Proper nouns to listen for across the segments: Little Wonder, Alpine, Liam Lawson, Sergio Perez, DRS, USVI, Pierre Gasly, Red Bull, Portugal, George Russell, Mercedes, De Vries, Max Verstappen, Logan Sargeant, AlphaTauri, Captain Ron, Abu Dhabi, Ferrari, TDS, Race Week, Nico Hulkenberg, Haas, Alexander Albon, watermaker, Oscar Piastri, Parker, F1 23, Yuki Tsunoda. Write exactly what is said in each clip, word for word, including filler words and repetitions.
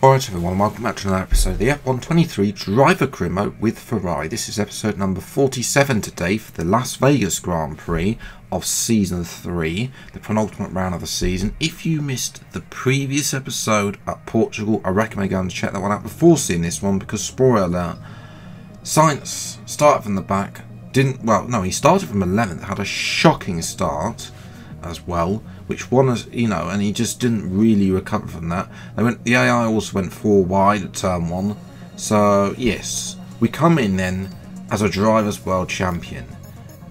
Alright everyone, welcome back to another episode of the F one twenty-three Driver Career Mode with Ferrari. This is episode number forty-seven today for the Las Vegas Grand Prix of Season three, the penultimate round of the season. If you missed the previous episode at Portugal, I recommend going to check that one out before seeing this one because, spoiler alert, Sainz started from the back, didn't, well, no, he started from eleventh, had a shocking start as well, which won us, you know, and he just didn't really recover from that. They went, the A I also went four wide at turn one. So, yes, we come in then as a Drivers' World Champion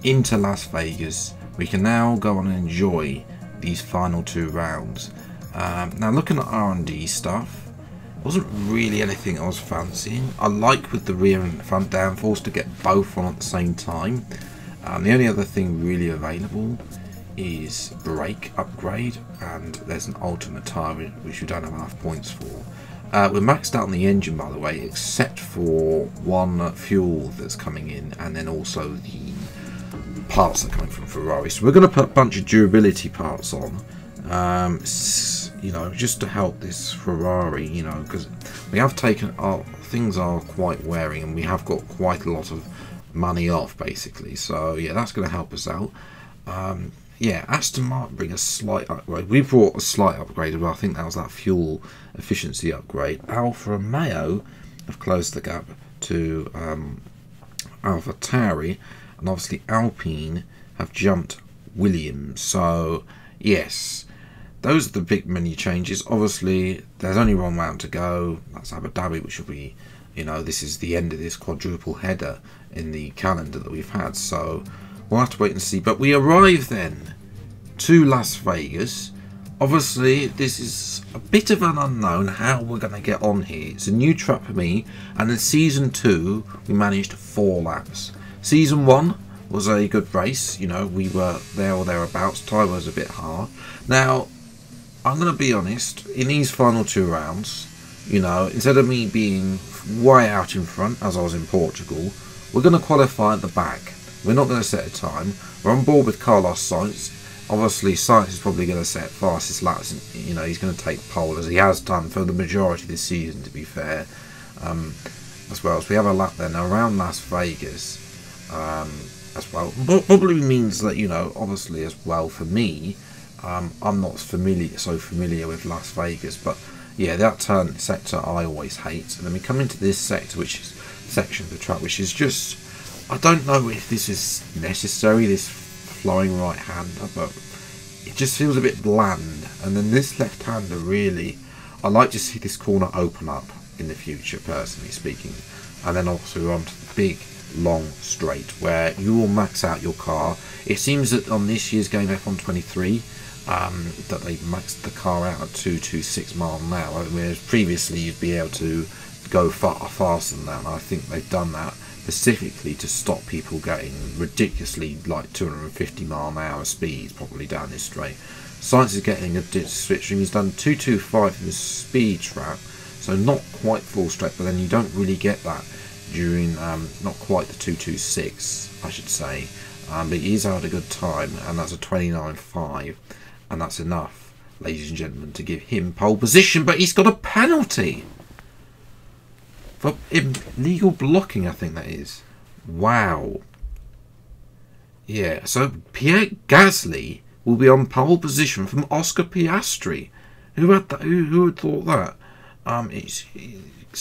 into Las Vegas. We can now go on and enjoy these final two rounds. Um, now, looking at R and D stuff, wasn't really anything I was fancying. I like with the rear and front downforce to get both on at the same time. Um, the only other thing really available is brake upgrade, and there's an ultimate tyre which we don't have enough points for. Uh, we're maxed out on the engine, by the way, except for one fuel that's coming in, and then also the parts that are coming from Ferrari. So we're going to put a bunch of durability parts on, um, you know, just to help this Ferrari, you know, because we have taken our things are quite wearing, and we have got quite a lot of money off basically. So yeah, that's going to help us out. Um, Yeah, Aston Martin bring a slight upgrade. We brought a slight upgrade, but I think that was that fuel efficiency upgrade. Alfa Romeo have closed the gap to um, AlphaTauri, and obviously Alpine have jumped Williams. So, yes, those are the big menu changes. Obviously, there's only one round to go. That's Abu Dhabi, which will be, you know, this is the end of this quadruple header in the calendar that we've had. So we'll have to wait and see, but we arrive then to Las Vegas. Obviously, this is a bit of an unknown how we're going to get on here. It's a new track for me, and in Season two, we managed four laps. Season one was a good race, you know, we were there or thereabouts, tyre was a bit hard. Now, I'm going to be honest, in these final two rounds, you know, instead of me being way out in front, as I was in Portugal, we're going to qualify at the back. We're not going to set a time. We're on board with Carlos Sainz. Obviously, Sainz is probably going to set fastest laps. And, you know, he's going to take pole, as he has done for the majority of this season, to be fair. Um, as well, so we have a lap there now around Las Vegas um, as well. But probably means that, you know, obviously as well for me, um, I'm not familiar, so familiar with Las Vegas. But yeah, that turn sector I always hate. And then we come into this sector, which is section of the track, which is just, I don't know if this is necessary, this flying right-hander, but it just feels a bit bland. And then this left-hander, really, I like to see this corner open up in the future, personally speaking. And then obviously we're on to the big, long straight, where you will max out your car. It seems that on this year's game, F one twenty-three, um, that they've maxed the car out at two twenty-six miles an hour, whereas previously you'd be able to go far faster than that, and I think they've done that specifically to stop people getting ridiculously like two hundred fifty mile an hour speeds probably down this straight. Sainz is getting a ditch switch, and he's done two twenty-five in the speed trap, so not quite full straight, but then you don't really get that during um, not quite the two twenty-six, I should say, um, but he is out a good time, and that's a twenty-nine point five, and that's enough, ladies and gentlemen, to give him pole position. But he's got a penalty for illegal blocking, I think that is. Wow. Yeah, so Pierre Gasly will be on pole position from Oscar Piastri. Who had that? Who, who had thought that? Um, it's, it's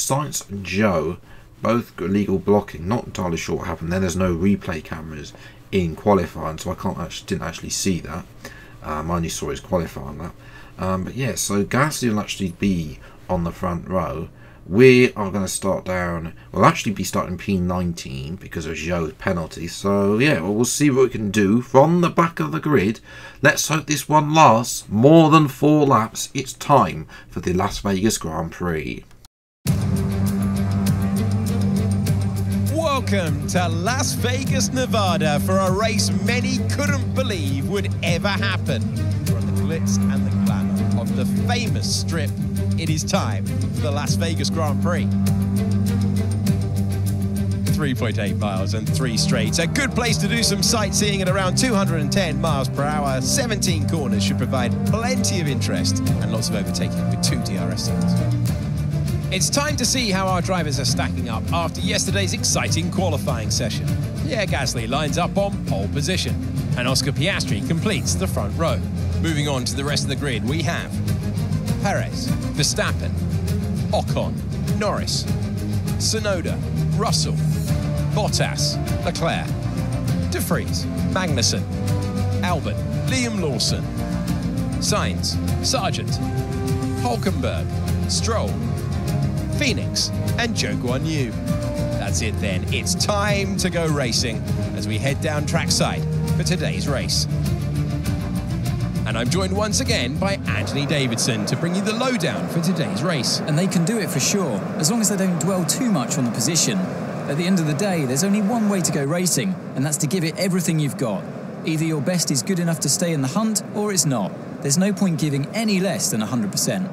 Sainz and Joe, both illegal blocking. Not entirely sure what happened. Then there's no replay cameras in qualifying, so I can't actually didn't actually see that. Um, I only saw his qualifying lap. Um, but yeah, so Gasly will actually be on the front row. We are going to start down, we'll actually be starting P nineteen because of Zhou's penalty. So yeah, well, we'll see what we can do from the back of the grid. Let's hope this one lasts more than four laps. It's time for the Las Vegas Grand Prix. Welcome to Las Vegas, Nevada for a race many couldn't believe would ever happen. From the glitz and the glamour of the famous strip, it is time for the Las Vegas Grand Prix. three point eight miles and three straights. A good place to do some sightseeing at around two hundred ten miles per hour. seventeen corners should provide plenty of interest and lots of overtaking with two D R S zones. It's time to see how our drivers are stacking up after yesterday's exciting qualifying session. Pierre Gasly lines up on pole position, and Oscar Piastri completes the front row. Moving on to the rest of the grid, we have Perez, Verstappen, Ocon, Norris, Tsunoda, Russell, Bottas, Leclerc, De Vries, Magnussen, Albon, Liam Lawson, Sainz, Sargeant, Hulkenberg, Stroll, Phoenix and Zhou Guan Yu. That's it then, it's time to go racing as we head down trackside for today's race. And I'm joined once again by Anthony Davidson to bring you the lowdown for today's race. And they can do it for sure, as long as they don't dwell too much on the position. At the end of the day, there's only one way to go racing, and that's to give it everything you've got. Either your best is good enough to stay in the hunt, or it's not. There's no point giving any less than one hundred percent.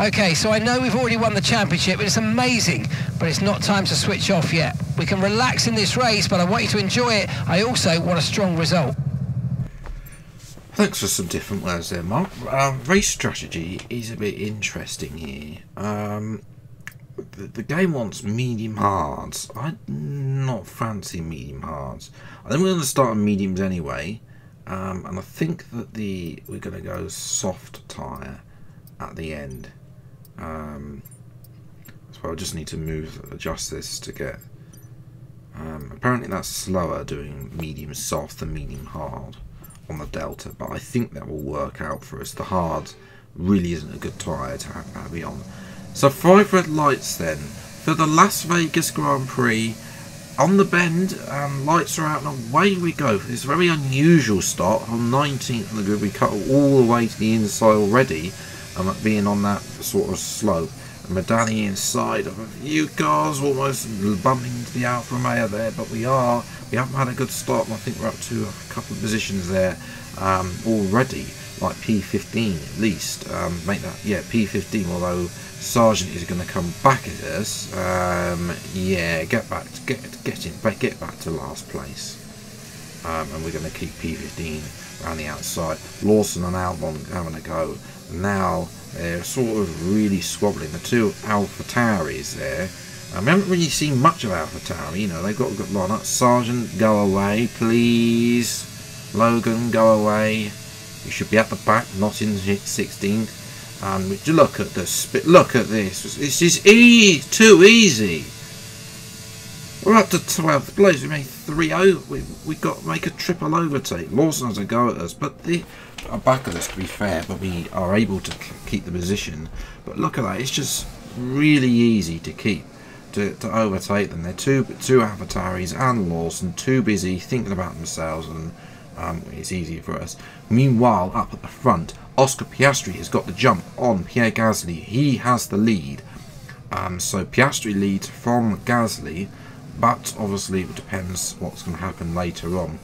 Okay, so I know we've already won the championship, it's amazing, but it's not time to switch off yet. We can relax in this race, but I want you to enjoy it. I also want a strong result. Thanks for some different words there, Mark. Um, race strategy is a bit interesting here. Um, the, the game wants medium hards. I not fancy medium hards. I think we're going to start on mediums anyway, um, and I think that the we're going to go soft tyre at the end. Um, so I just need to move, adjust this to get. Um, apparently, that's slower doing medium soft than medium hard on the Delta, but I think that will work out for us. The hard really isn't a good tyre to have me on. So, five red lights then for the Las Vegas Grand Prix on the bend, and lights are out, and away we go for this very unusual start on nineteenth on the grid. We cut all the way to the inside already. And being on that sort of slope, and Medani inside of a few cars, almost bumping into the Alfa Romeo there, but we are, we haven't had a good start, and I think we're up to a couple of positions there um, already, like P fifteen at least, um, make that, yeah, P fifteen, although Sargeant is going to come back at us, um, yeah, get back, to, get, get, in, get back to last place, um, and we're going to keep P fifteen around the outside, Lawson and Albon having a go. Now they're sort of really squabbling. The two AlphaTauris there. Um, we haven't really seen much of AlphaTauri. You know, they've got a good lineup. Sargeant, go away, please. Logan, go away. You should be at the back, not in sixteenth. And um, look at the spit. Look at this. This is e too easy. We're up to twelfth place. We made three over. We we got to make a triple overtake. Lawson has a go at us, but the are back at us to be fair. But we are able to keep the position. But look at that. It's just really easy to keep to, to overtake them. They're two two AlphaTauris and Lawson too busy thinking about themselves, and um, it's easy for us. Meanwhile, up at the front, Oscar Piastri has got the jump on Pierre Gasly. He has the lead. Um, so Piastri leads from Gasly. But obviously it depends what's going to happen later on,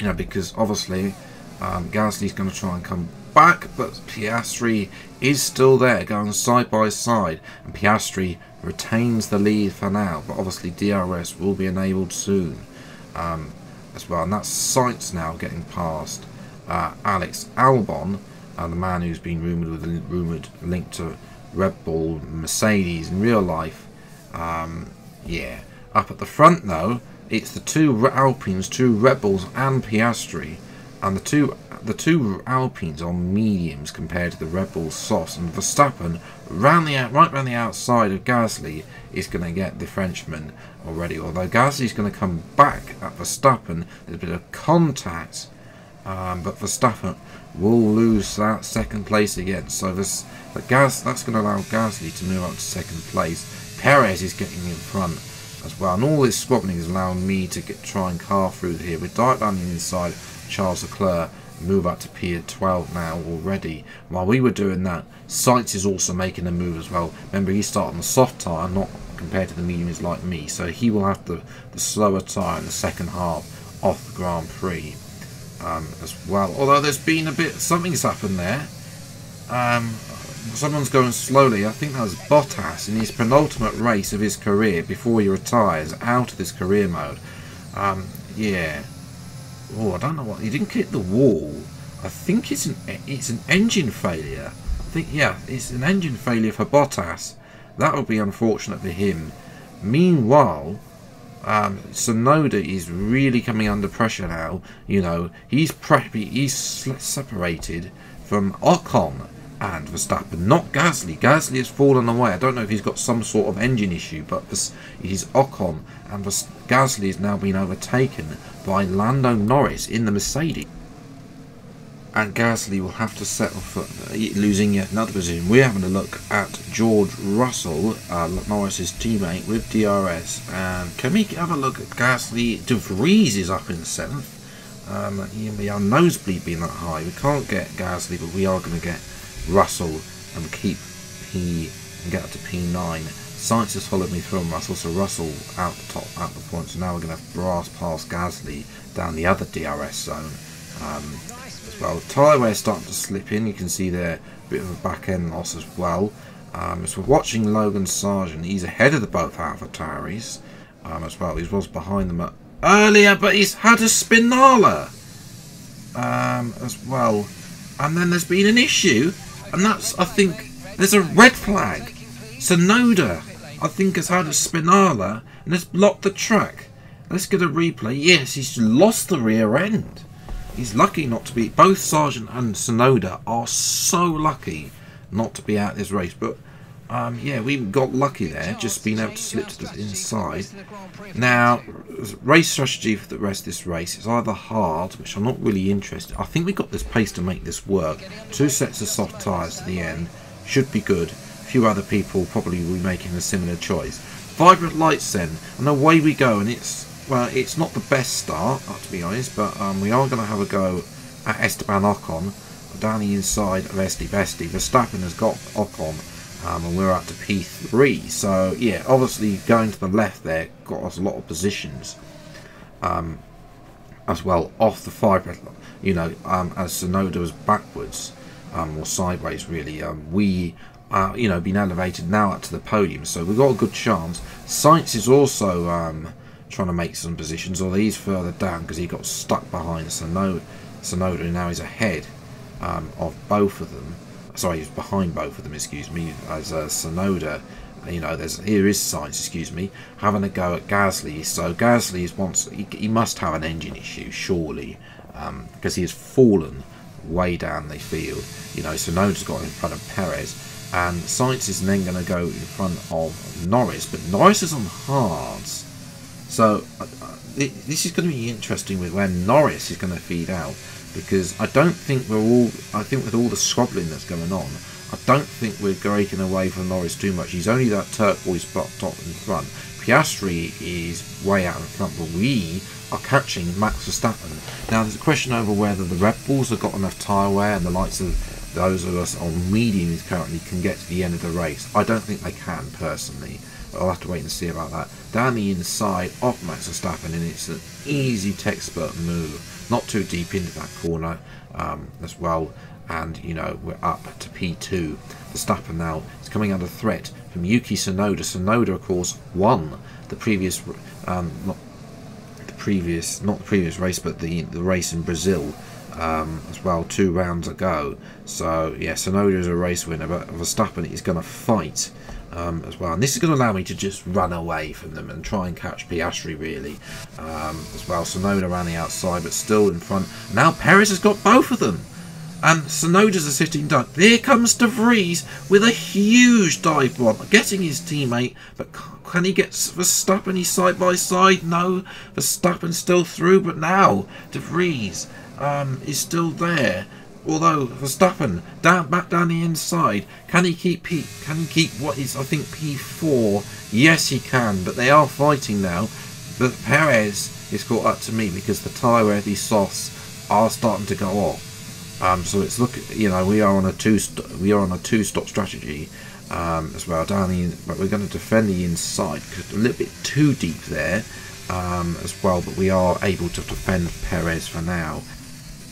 you know, because obviously um, Gasly's going to try and come back, but Piastri is still there going side by side, and Piastri retains the lead for now, but obviously D R S will be enabled soon um, as well, and that's Sainz now getting past uh, Alex Albon, uh, the man who's been rumoured with a rumoured link to Red Bull, Mercedes in real life, um, yeah. Up at the front though, it's the two Alpines, two Red Bulls and Piastri, and the two the two Alpines are mediums compared to the Red Bull softs, and Verstappen round the out right round the outside of Gasly is going to get the Frenchman already. Although Gasly's going to come back at Verstappen, there's a bit of contact, um, but Verstappen will lose that second place again. So this the Gas that's going to allow Gasly to move up to second place. Perez is getting in front as well, and all this squabbling is allowing me to get try and carve through here. We're right down the inside, Charles Leclerc move up to P twelve now already. While we were doing that, Sainz is also making a move as well. Remember, he started on the soft tyre, not compared to the mediums like me, so he will have the, the slower tyre in the second half of the Grand Prix um, as well. Although there's been a bit, something's happened there. Um, Someone's going slowly. I think that was Bottas in his penultimate race of his career before he retires out of this career mode. Um, yeah. Oh, I don't know what. He didn't hit the wall. I think it's an it's an engine failure. think, yeah, it's an engine failure for Bottas. That will be unfortunate for him. Meanwhile, um, Tsunoda is really coming under pressure now. You know, he's probably he's separated from Ocon and Verstappen, not Gasly. Gasly has fallen away. I don't know if he's got some sort of engine issue, but he's Ocon, and Gasly has now been overtaken by Lando Norris in the Mercedes. And Gasly will have to settle for losing yet another position. We're having a look at George Russell, uh, Norris's teammate, with D R S. And can we have a look at Gasly? De Vries is up in seventh. Um, our nosebleed being that high, we can't get Gasly, but we are going to get Russell and keep P and get up to P nine. Sainz has followed me from Russell, so Russell out the top, out the point. So now we're going to have to brass past Gasly down the other D R S zone. Um, Well, Tyre starting to slip in. You can see there a bit of a back end loss as well. Um, so we're watching Logan Sargeant. He's ahead of the both AlphaTauris um, as well. He was behind them earlier, but he's had a Spinala um, as well. And then there's been an issue, and that's, I think, there's a red flag. Tsunoda, I think, has had a Spinala and has blocked the track. Let's get a replay. Yes, he's lost the rear end. He's lucky not to be... Both Sargeant and Tsunoda are so lucky not to be out this race. But, um, yeah, we got lucky there, just being able to slip to the inside. Now, race strategy for the rest of this race is either hard, which I'm not really interested. I think we got this pace to make this work. Two sets of soft tyres to the end. Should be good. A few other people probably will be making a similar choice. Vibrant lights then, and away we go, and it's... Well, it's not the best start, to be honest, but um, we are going to have a go at Esteban Ocon, down the inside of Esti Besti. Verstappen has got Ocon, um, and we're up to P three. So, yeah, obviously going to the left there got us a lot of positions um, as well, off the fibre, you know, um, as Tsunoda was backwards, um, or sideways, really. Um, we... Uh, you know, been elevated now up to the podium, so we've got a good chance. Sainz is also... Um, trying to make some positions, although he's further down because he got stuck behind Tsunoda. Tsunoda now is ahead um, of both of them. Sorry, he's behind both of them, excuse me, as uh, Tsunoda, you know, there's here is Sainz, excuse me, having a go at Gasly. So Gasly is once, he, he must have an engine issue, surely, um, because he has fallen way down the field. You know, Tsunoda's got in front of Perez, and Sainz is then going to go in front of Norris, but Norris is on hards. So, uh, this is going to be interesting with where Norris is going to feed out, because I don't think we're all, I think with all the squabbling that's going on, I don't think we're breaking away from Norris too much. He's only that turquoise spot top in front. Piastri is way out in front, but we are catching Max Verstappen. Now, there's a question over whether the Red Bulls have got enough tyre wear, and the likes of those of us on mediums currently can get to the end of the race. I don't think they can, personally. I'll have to wait and see about that. Down the inside of Max Verstappen, and it's an easy textbook move. Not too deep into that corner um, as well. And, you know, we're up to P two. Verstappen now is coming under threat from Yuki Tsunoda. Tsunoda, of course, won the previous, um, not the previous, not the previous race, but the, the race in Brazil um, as well, two rounds ago. So, yeah, Tsunoda is a race winner, but Verstappen is going to fight. Um, as well, and this is going to allow me to just run away from them and try and catch Piastri really um, as well. Tsunoda ran the outside but still in front. Now Perez has got both of them, and Tsunoda's a sitting duck. There comes De Vries with a huge dive bomb, getting his teammate, but can he get Verstappen? He's side by side. No, Verstappen's still through, but now De Vries um, is still there. Although Verstappen down back down the inside, can he keep P? Can he keep what is I think P four? Yes, he can. But they are fighting now. But Perez is caught up to me because the tyre where these softs are starting to go off. Um, so it's look, you know, we are on a two we are on a two-stop strategy um, as well down the. But we're going to defend the inside because a little bit too deep there um, as well. But we are able to defend Perez for now.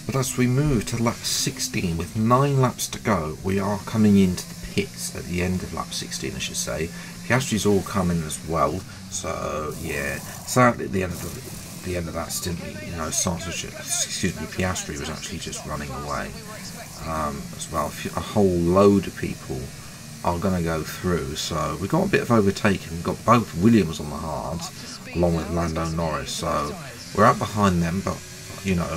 But as we move to lap sixteen, with nine laps to go, we are coming into the pits at the end of lap sixteen, I should say. Piastri's all coming as well, so yeah. Sadly, at the end of the, the end of that stint, you know, Sargeant, excuse me, Piastri was actually just running away um, as well. A whole load of people are going to go through, so we got a bit of overtaking. We've got both Williams on the hards, along with Lando Norris, so we're out behind them, but you know,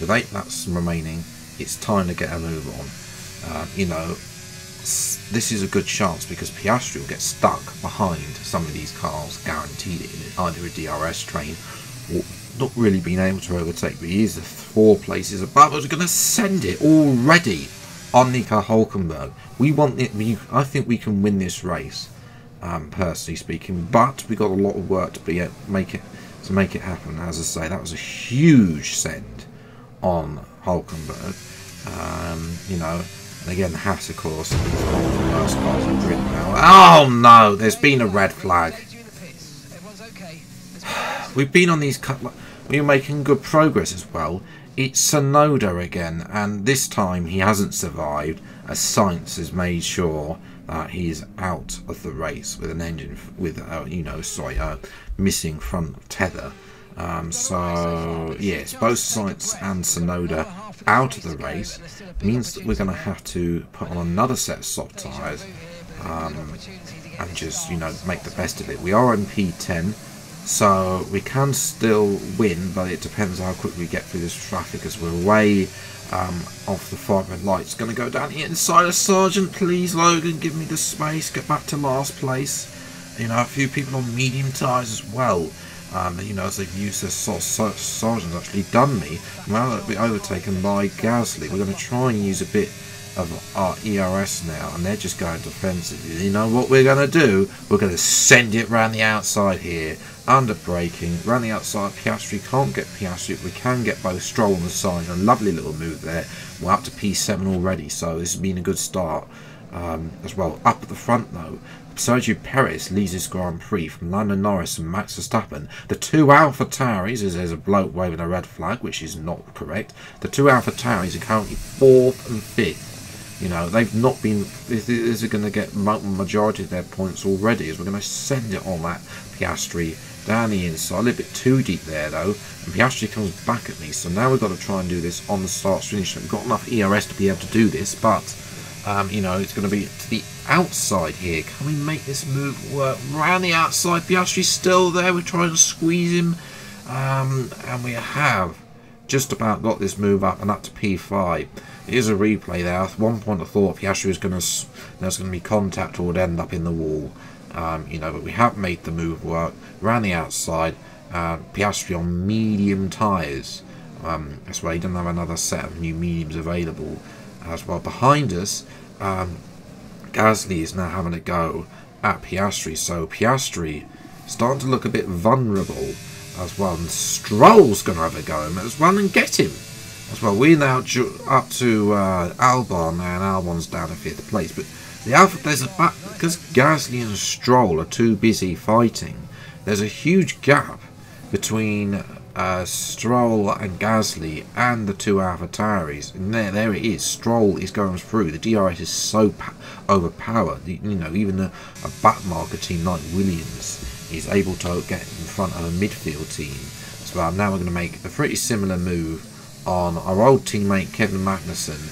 with eight laps remaining, it's time to get a move on. Uh, you know, this is a good chance because Piastri will get stuck behind some of these cars, guaranteed, in either a D R S train or not really being able to overtake. But he is four places above. I was going to send it already on Nico Hulkenberg. We want it. We, I think we can win this race, um, personally speaking. But we got a lot of work to be at, make it to make it happen. As I say, that was a huge send on Hulkenberg. Um, you know. And again, Haas, of course, is on the last part of the grid now. Oh no, there's been a red flag. We've been on these cut. We're making good progress as well. It's Tsunoda again, and this time he hasn't survived, as Sainz has made sure that he's out of the race with an engine with uh, you know, sorry, uh, missing front tether. Um, so yes, both Sainz and Tsunoda out of the race means that we're going to have to put on another set of soft tyres, um, and just, you know, make the best of it. We are in P ten, so we can still win, but it depends how quickly we get through this traffic as we're way um, off the far red light. It's going to go down here inside a Sargeant. Please, Logan, give me the space. Get back to last place. You know, a few people on medium tyres as well. Um, you know, as they've used their so so Sargeant's actually done me. I'm now a bit overtaken by Gasly. We're going to try and use a bit of our E R S now, and they're just going defensive. You know what we're going to do? We're going to send it round the outside here, under braking, round the outside. Piastri can't get Piastri, but we can get both Stroll on the side. A lovely little move there. We're up to P seven already, so this has been a good start um, as well. Up at the front though, Sergio Perez leads this Grand Prix from Lando Norris and Max Verstappen. The two AlphaTauris, as there's a bloke waving a red flag, which is not correct. The two AlphaTauris are currently fourth and fifth. You know, they've not been. These are going to get majority of their points already, as we're going to send it on that Piastri down the inside. A little bit too deep there though, and Piastri comes back at me. So now we've got to try and do this on the start finish. We've got enough E R S to be able to do this, but. Um, you know, it's going to be to the outside here. Can we make this move work? Round the outside, Piastri's still there. We're trying to squeeze him. Um, and we have just about got this move up and up to P five. It is a replay there. At one point I thought Piastri was going to, there's going to be contact or would end up in the wall. Um, you know, but we have made the move work. Round the outside, uh, Piastri on medium tyres. Um, that's why he doesn't have another set of new mediums available. As well behind us, um, Gasly is now having a go at Piastri, so Piastri starting to look a bit vulnerable as well, and Stroll's going to have a go at him as well and get him as well. We're now up to uh, Albon, and Albon's down to fifth place, but the Alpha, there's a back, because Gasly and Stroll are too busy fighting, there's a huge gap between Uh, Stroll and Gasly and the two AlphaTauris, and there, there it is. Stroll is going through. The D R S is so overpowered. You know, even a, a backmarker team like Williams is able to get in front of a midfield team. So uh, now we're going to make a pretty similar move on our old teammate Kevin Magnussen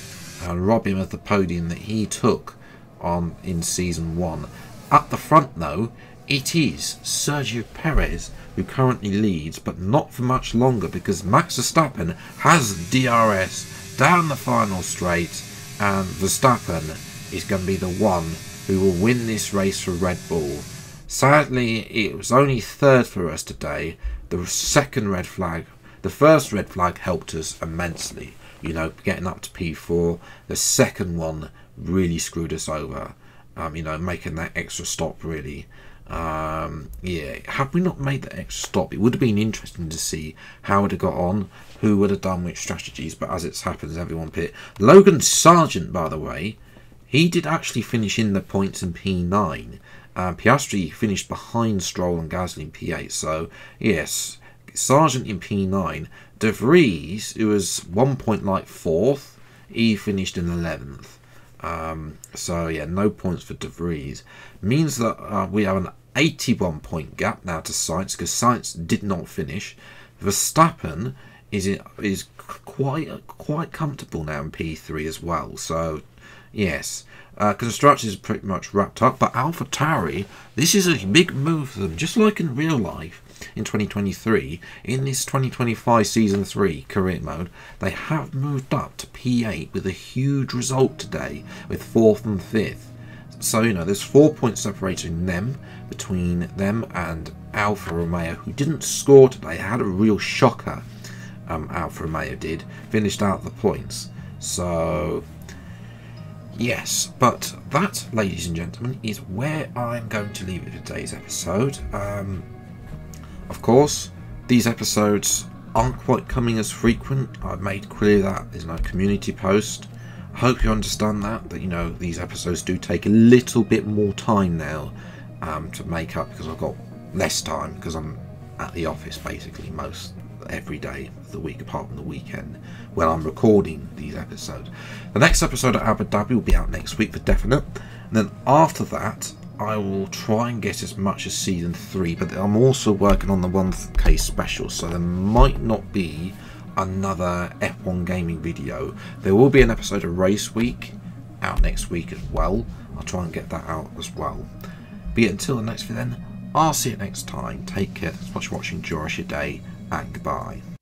and rob him of the podium that he took on in season one. At the front, though, it is Sergio Perez who currently leads, but not for much longer, because Max Verstappen has D R S down the final straight, and Verstappen is going to be the one who will win this race for Red Bull. Sadly, it was only third for us today. The second red flag, the first red flag helped us immensely, you know, getting up to P four. The second one really screwed us over, um, you know, making that extra stop really. Um, yeah, had we not made that extra stop, it would have been interesting to see how it would have got on, who would have done which strategies, but as it happens, everyone pit. Logan Sargeant, by the way, he did actually finish in the points in P nine. Um, Piastri finished behind Stroll and Gasly in P eight, so yes, Sargeant in P nine. De Vries, who was one point like fourth, he finished in eleventh. Um, so yeah, no points for De Vries. Means that uh, we have an eighty-one point gap now to Sainz, because Sainz did not finish. Verstappen is is quite quite comfortable now in P three as well. So yes, uh, construction is pretty much wrapped up. But AlphaTauri, this is a big move for them, just like in real life. In twenty twenty-three, in this twenty twenty-five season three career mode, they have moved up to P eight with a huge result today, with fourth and fifth. So, you know, there's four points separating them, between them and Alfa Romeo, who didn't score today, had a real shocker, um, Alfa Romeo did, finished out the points. So, yes, but that, ladies and gentlemen, is where I'm going to leave it for today's episode. Um, of course, these episodes aren't quite coming as frequent. I've made clear that there's no community post. I hope you understand that, that, you know, these episodes do take a little bit more time now um, to make up, because I've got less time, because I'm at the office basically most every day of the week, apart from the weekend, when I'm recording these episodes. The next episode of Abu Dhabi will be out next week for definite, and then after that I will try and get as much as season three, but I'm also working on the one K special, so there might not be another F one gaming video. There will be an episode of Race Week out next week as well. I'll try and get that out as well. But until the next video then, I'll see you next time. Take care, thanks so much for watching, enjoy your day, and goodbye.